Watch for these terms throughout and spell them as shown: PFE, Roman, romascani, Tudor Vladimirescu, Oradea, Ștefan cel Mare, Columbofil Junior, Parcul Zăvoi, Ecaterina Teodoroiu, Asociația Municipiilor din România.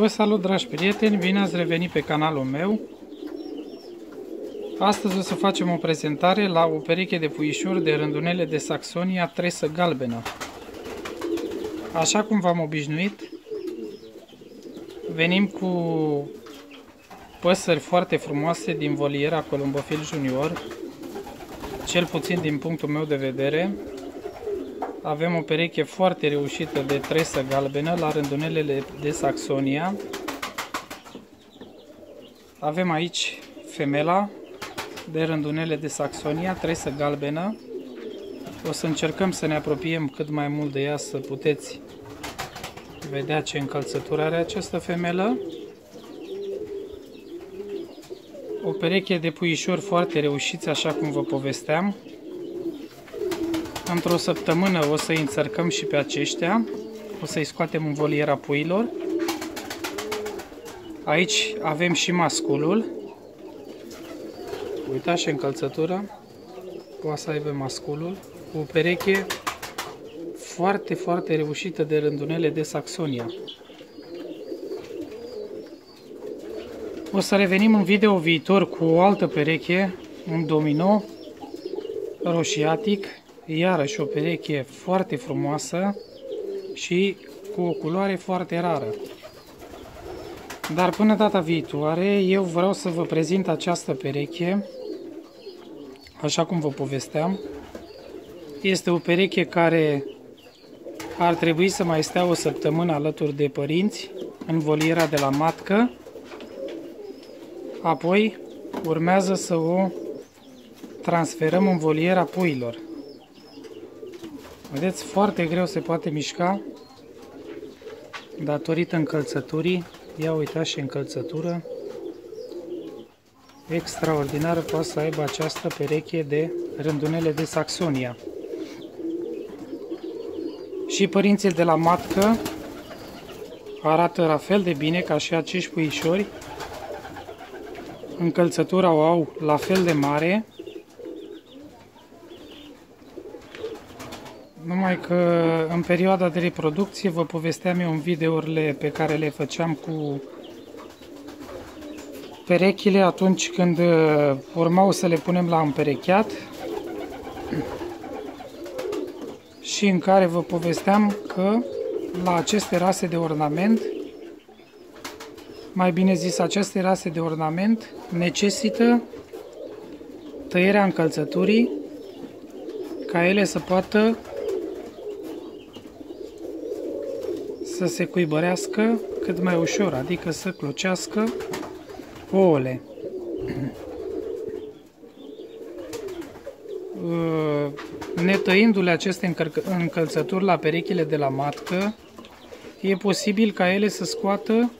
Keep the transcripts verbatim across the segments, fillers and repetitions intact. Vă salut, dragi prieteni, bine ați revenit pe canalul meu. Astăzi o să facem o prezentare la o pereche de puișuri de rândunele de Saxonia tresă galbenă. Așa cum v-am obișnuit, venim cu păsări foarte frumoase din voliera Columbofil Junior, cel puțin din punctul meu de vedere. Avem o pereche foarte reușită de tresă galbenă la rândunelele de Saxonia. Avem aici femela de rândunele de Saxonia, tresă galbenă. O să încercăm să ne apropiem cât mai mult de ea să puteți vedea ce încălțătură are această femelă. O pereche de puișori foarte reușiți, așa cum vă povesteam. Într-o săptămână o să-i înțărcăm și pe aceștia, o să-i scoatem în voliera puilor. Aici avem și masculul. Uitați ce încălțătură poate să aibă masculul. O pereche foarte, foarte reușită de rândunele de Saxonia. O să revenim în video viitor cu o altă pereche, un domino roșiatic. Iarăși o pereche foarte frumoasă și cu o culoare foarte rară. Dar până data viitoare, eu vreau să vă prezint această pereche, așa cum vă povesteam. Este o pereche care ar trebui să mai stea o săptămână alături de părinți, în voliera de la matcă. Apoi urmează să o transferăm în voliera puilor. Vedeți, foarte greu se poate mișca datorită încălțăturii. Ia uitați ce încălțătură extraordinară poate să aibă această pereche de rândunele de Saxonia. Și părinții de la matcă arată la fel de bine ca și acești puișori. Încălțătura o au la fel de mare. Numai că în perioada de reproducție, vă povesteam eu în videourile pe care le făceam cu perechile, atunci când urmau să le punem la împerecheat și în care vă povesteam că la aceste rase de ornament, mai bine zis aceste rase de ornament, necesită tăierea încălțăturii ca ele să poată să se cuibărească cât mai ușor, adică să clocească ouăle. Netăindu-le aceste încălțături la perechile de la matcă, e posibil ca ele să scoată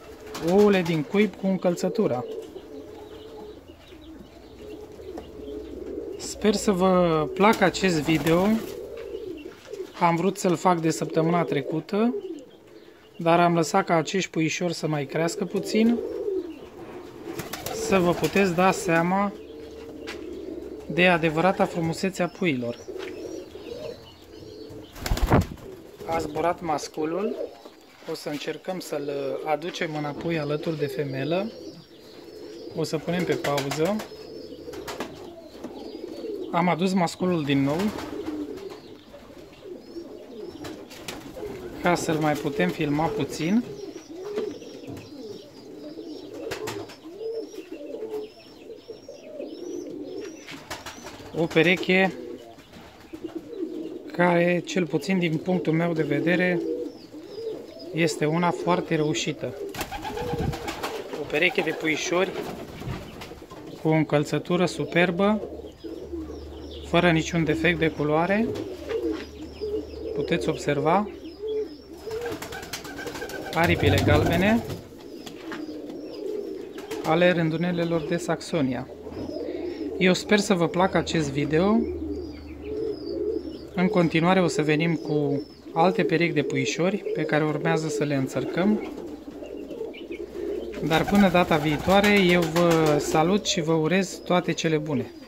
ouăle din cuib cu încălțătura. Sper să vă placă acest video. Am vrut să-l fac de săptămâna trecută, dar am lăsat ca acești puișori să mai crească puțin, să vă puteți da seama de adevărata frumusețe a puilor. A zburat masculul, o să încercăm să-l aducem înapoi alături de femelă. O să punem pe pauză. Am adus masculul din nou, ca să-l mai putem filma puțin. O pereche care, cel puțin din punctul meu de vedere, este una foarte reușită. O pereche de puișori cu o încălțătură superbă, fără niciun defect de culoare. Puteți observa aripile galbene ale rândunelelor de Saxonia. Eu sper să vă placă acest video. În continuare o să venim cu alte perechi de puișori pe care urmează să le înțărcăm. Dar până data viitoare, eu vă salut și vă urez toate cele bune.